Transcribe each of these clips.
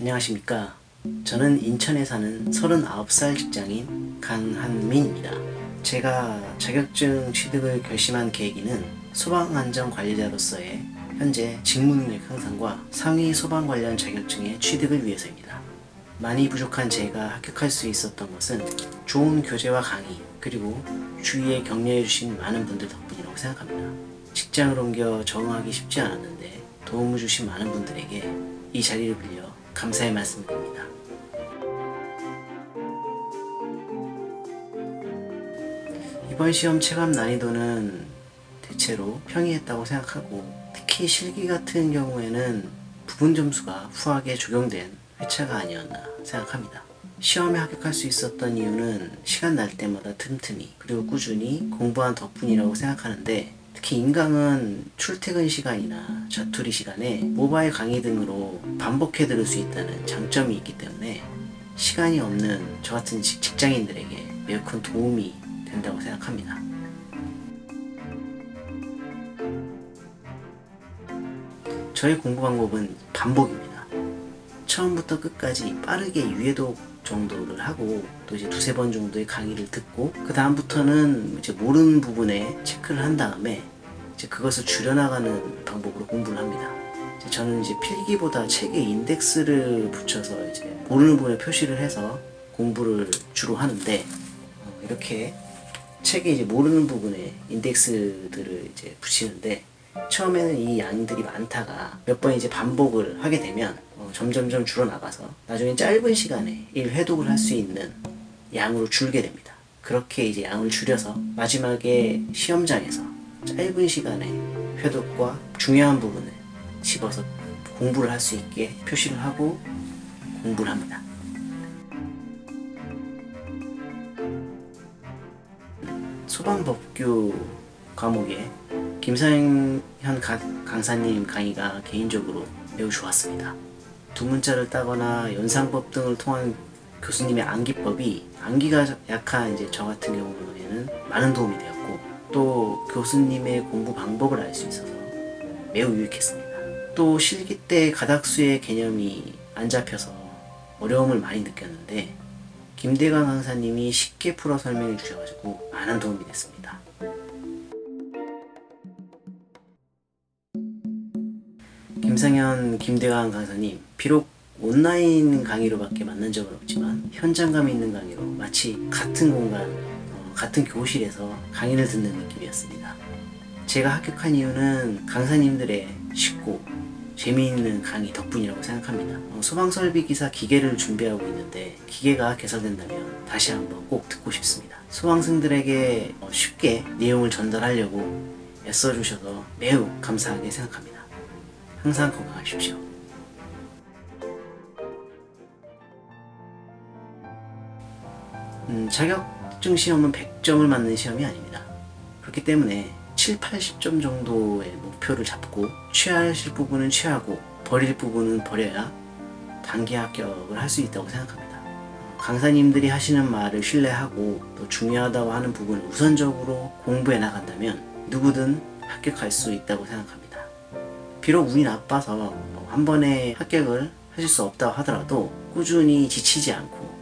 안녕하십니까. 저는 인천에 사는 39살 직장인 강한민입니다. 제가 자격증 취득을 결심한 계기는 소방안전관리자로서의 현재 직무능력 향상과 상위 소방 관련 자격증의 취득을 위해서입니다. 많이 부족한 제가 합격할 수 있었던 것은 좋은 교재와 강의, 그리고 주위에 격려해주신 많은 분들 덕분이라고 생각합니다. 직장을 옮겨 적응하기 쉽지 않았는데 도움을 주신 많은 분들에게 이 자리를 빌려 감사의 말씀을 드립니다. 이번 시험 체감 난이도는 대체로 평이했다고 생각하고, 특히 실기 같은 경우에는 부분 점수가 후하게 적용된 회차가 아니었나 생각합니다. 시험에 합격할 수 있었던 이유는 시간 날 때마다 틈틈이, 그리고 꾸준히 공부한 덕분이라고 생각하는데, 특히 인강은 출퇴근 시간이나 자투리 시간에 모바일 강의 등으로 반복해 들을 수 있다는 장점이 있기 때문에 시간이 없는 저 같은 직장인들에게 매우 큰 도움이 된다고 생각합니다. 저의 공부 방법은 반복입니다. 처음부터 끝까지 빠르게 유예독 정도를 하고, 또 이제 두세 번 정도의 강의를 듣고, 그 다음부터는 이제 모르는 부분에 체크를 한 다음에 이제 그것을 줄여나가는 방법으로 공부를 합니다. 이제 저는 이제 필기보다 책에 인덱스를 붙여서 이제 모르는 부분에 표시를 해서 공부를 주로 하는데, 이렇게 책에 이제 모르는 부분에 인덱스들을 이제 붙이는데, 처음에는 이 양들이 많다가 몇 번 이제 반복을 하게 되면 점점점 줄어나가서 나중에 짧은 시간에 1회독을 할 수 있는 양으로 줄게 됩니다. 그렇게 이제 양을 줄여서 마지막에 시험장에서 짧은 시간에 회독과 중요한 부분을 집어서 공부를 할 수 있게 표시를 하고 공부를 합니다. 소방법규 과목에 김상현 강사님 강의가 개인적으로 매우 좋았습니다. 두문자를 따거나 연상법 등을 통한 교수님의 암기법이, 암기가 약한 이제 저 같은 경우에는 많은 도움이 되었고, 또 교수님의 공부 방법을 알 수 있어서 매우 유익했습니다. 또 실기 때 가닥수의 개념이 안 잡혀서 어려움을 많이 느꼈는데, 김대관 강사님이 쉽게 풀어 설명해 주셔가지고 많은 도움이 됐습니다. 김상현, 김대광 강사님, 비록 온라인 강의로밖에 만난 적은 없지만 현장감 있는 강의로 마치 같은 공간, 같은 교실에서 강의를 듣는 느낌이었습니다. 제가 합격한 이유는 강사님들의 쉽고 재미있는 강의 덕분이라고 생각합니다. 소방설비기사 기계를 준비하고 있는데 기계가 개설된다면 다시 한번 꼭 듣고 싶습니다. 소방생들에게 쉽게 내용을 전달하려고 애써주셔서 매우 감사하게 생각합니다. 항상 건강하십시오. 자격증 시험은 100점을 맞는 시험이 아닙니다. 그렇기 때문에 7, 80점 정도의 목표를 잡고 취하실 부분은 취하고 버릴 부분은 버려야 단기 합격을 할 수 있다고 생각합니다. 강사님들이 하시는 말을 신뢰하고 또 중요하다고 하는 부분을 우선적으로 공부해 나간다면 누구든 합격할 수 있다고 생각합니다. 비록 운이 나빠서 한 번에 합격을 하실 수 없다고 하더라도 꾸준히 지치지 않고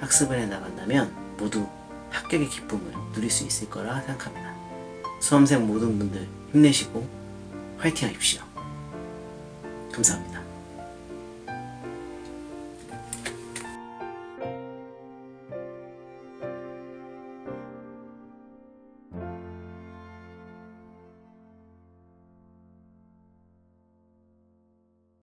학습을 해 나간다면 모두 합격의 기쁨을 누릴 수 있을 거라 생각합니다. 수험생 모든 분들 힘내시고 화이팅 하십시오. 감사합니다.